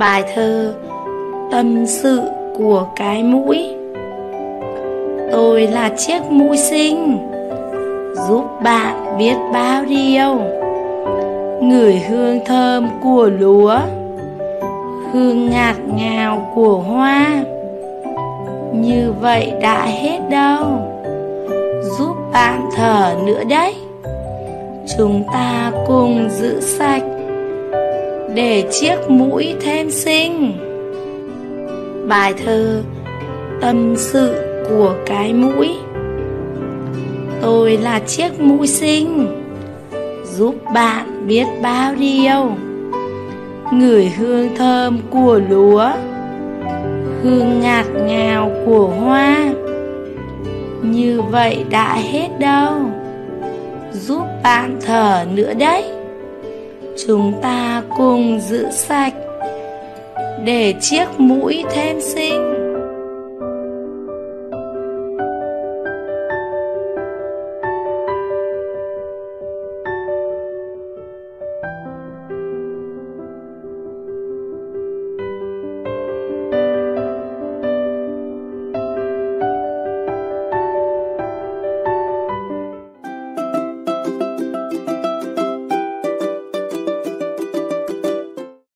Bài thơ Tâm sự của cái mũi. Tôi là chiếc mũi xinh, giúp bạn biết bao điều. Ngửi hương thơm của lúa, hương ngạt ngào của hoa. Như vậy đã hết đâu, giúp bạn thở nữa đấy. Chúng ta cùng giữ sạch, để chiếc mũi thêm xinh. Bài thơ Tâm sự của cái mũi. Tôi là chiếc mũi xinh, giúp bạn biết bao điều. Ngửi hương thơm của lúa, hương ngạt ngào của hoa. Như vậy đã hết đâu, giúp bạn thở nữa đấy. Chúng ta cùng giữ sạch, để chiếc mũi thêm xinh.